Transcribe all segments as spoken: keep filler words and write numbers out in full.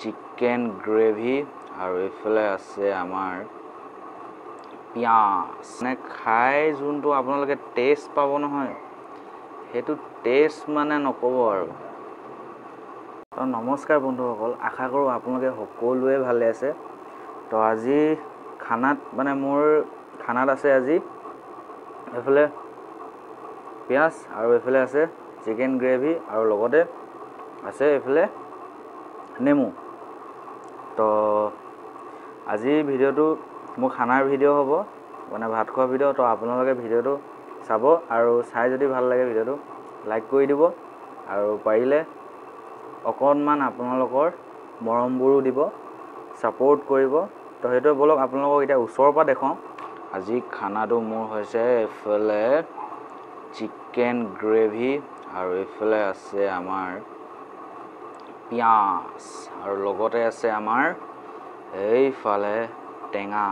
Chicken gravy আর এফলে আছে আমার পিয়াজ নে খাই জুনটো আপোনালকে টেস্ট পাবো নহয় হেতু টেস্ট মানে নকব আৰু তো নমস্কাৰ বন্ধুসকল আশা কৰো আপোনালকে সকলোৱে ভালে আছে তো আজি খানাত মানে মোৰ খানাত আছে আজি এফলে পিয়াজ আর এফলে আছে চিকেন গ্রেভি আর লগতে আছে এফলে নেমু তো আজি ভিডিওটো মোৰ খানাৰ ভিডিও হ'ব মানে ভাত খোৱা ভিডিও তো আপোনালোকে ভিডিওটো চাব আৰু চাই যদি ভাল লাগে ভিডিওটো লাইক কৰি দিব আৰু পাৰিলে অকনমান আপোনালোকৰ মৰমবোৰো দিব সাপোর্ট কৰিব তো হেটো বলক আপোনালোকক এটা উছৰপা দেখো আজি খানাটো মোৰ হৈছে এফলে চিকেন গ্ৰেভি আৰু এফলে আছে আমাৰ পিয়াজ আৰু লগতে আছে আমাৰ এইফালে টেঙা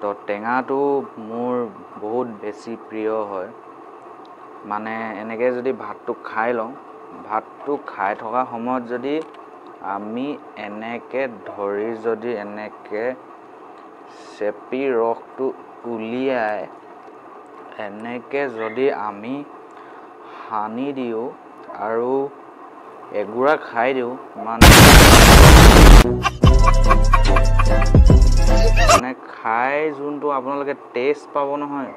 তো টেঙাটো মোৰ বহুত বেছি প্ৰিয় হয় মানে এনেকৈ যদি ভাতটো খাই লওঁ ভাতটো খাই থকা সময়ত যদি আমি এনেকৈ ধৰি যদি এনেকৈ চেপি ৰসটো উলিয়াই এনেকৈ যদি আমি হানি দিও আৰু এগুৰা খাই দিও মানে মানে খাই জুনটো আপোনালকে টেস্ট পাবো নহয়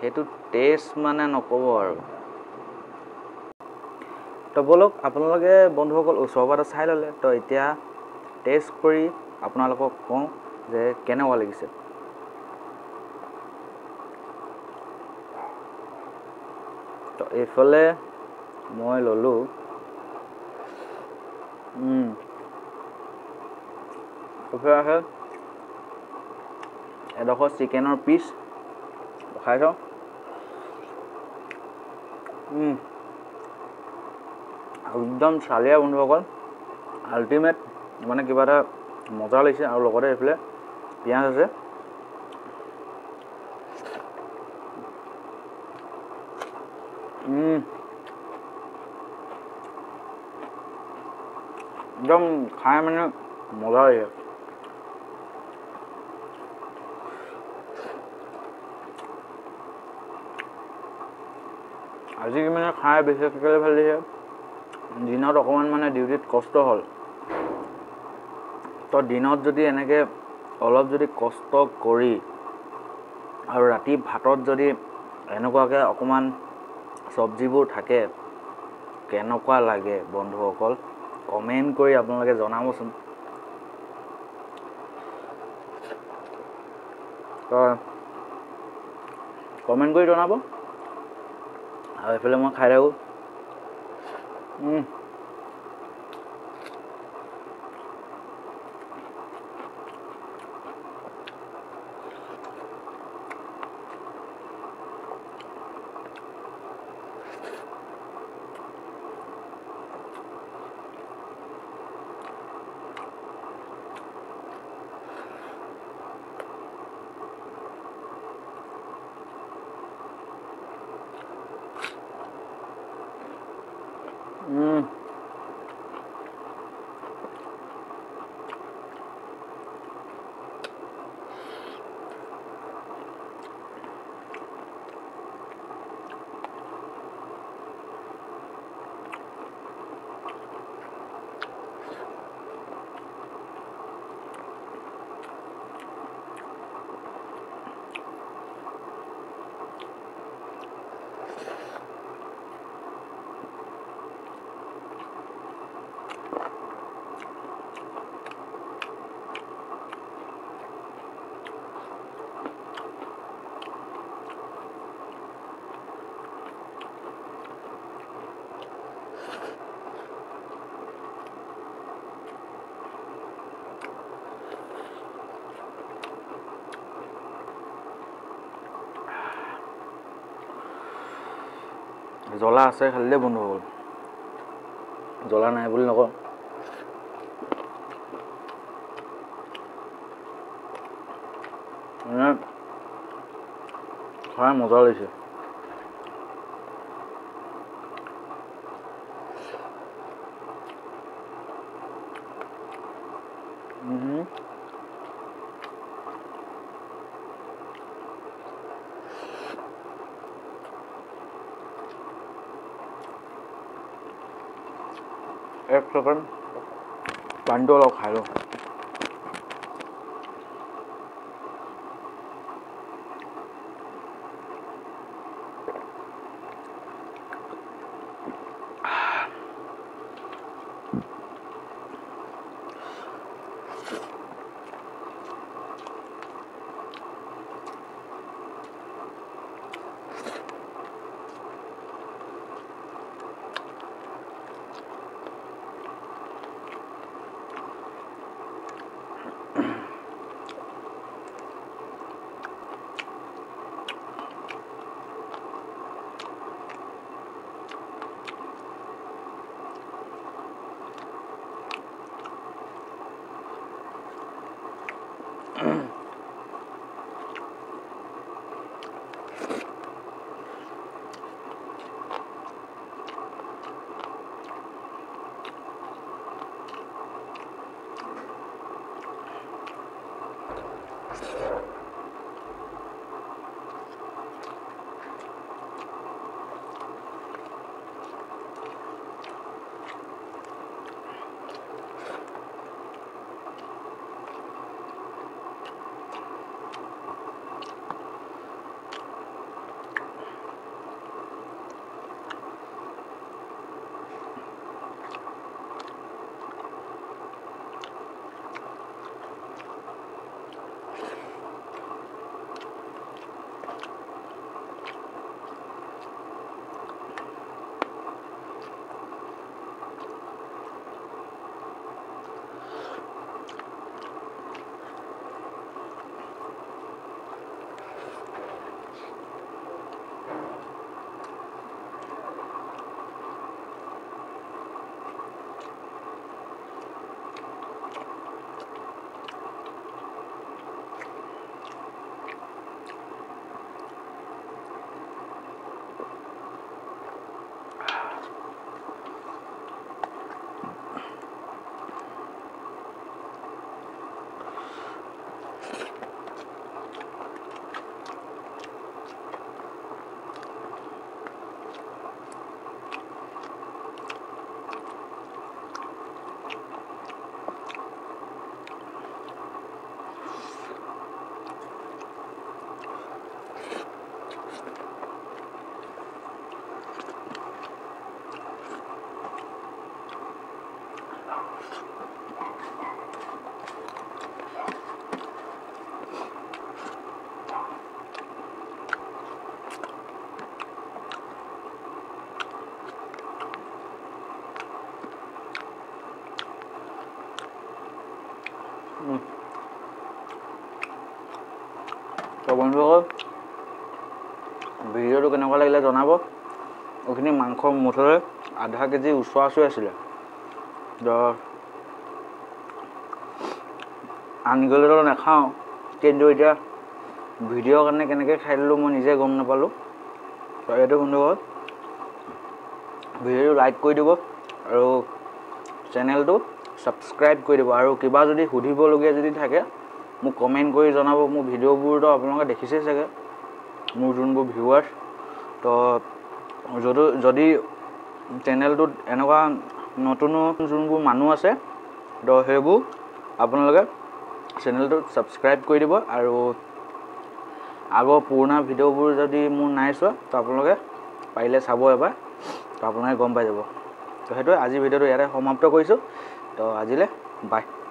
হেতু টেস্ট মানে নকব আৰু তো বলক আপোনালকে বন্ধুসকল ওচৰবাটা চাই ললে তো এতিয়া টেস্ট কৰি আপোনালকক কম যে কেনেকুৱা লাগিছে তো এফালে মই ললো হুম ওফে আছে এডোখৰ চিকেনৰ পিস খাইছো হুম একদম চালিয়া বন্ধুসকল আল্টিমেট মানে কিবা এটা মজা লাগিছে আৰু লগতে এফালে পিয়াজ আছে হুম একদম খাই মানে মজা লাগে আজি মানে খাই বেছিকৈ ভাল লাগিছে দিনত অকমান মানে ডিউটিত কষ্ট হল তো দিনত যদি এনেকৈ অলপ যদি কষ্ট কৰি আৰু ৰাতি ভাতত যদি এনেকুৱাকৈ অকমান সবজিবোৰ থাকে কেনেকুৱা লাগে বন্ধুসকল কমেন্ট কৰি আপোনালোকে জনাবচোন তো কমেন্ট কৰি জনাব আৰু এফালে মই খাই থাকো Mm. জ্বলা আছে খালে বন্ধুসকল জ্বলা নাই বুলি নকওঁ খাই মজা লাগিছে اكتوبر بندو لو خايلو বন্ধুসকল ভিডিওটো কেনেকুৱা লাগিলে জনাব ওখানে মাংস মুঠৰে আধা কেজি উছৱা আছে আছিল দ আনগলৰ নাখাও কিন্তু এটা ভিডিও কাৰণে কেনেকৈ খাইলো মই নিজে গম নাপালো তো এইটো বন্ধুসকল ভিডিও লাইক কৰি দিব আৰু চেনেলটো সাবস্ক্রাইব কৰি দিব আৰু কিবা যদি হুধিব লগিয়া যদি থাকে مو كومنت كوي زانا بو مو فيديو بوردا أبلونا دكتشي سكر مو جون بو فيوار تو جدو جدي channel تو أنا كا نوتونو جون بو مانو أسه ده هيبو أبلونا لكا channel تو subscribe كوي دبوا أرو أغو بورنا فيديو بوردا جدي مو نايس وا تو أبلونا لكا بايلة سابو يبا تو أبلونا كومبا دبوا تو هيدو أجي فيديو يارا هوم أبتو كويسو تو أجي له باي.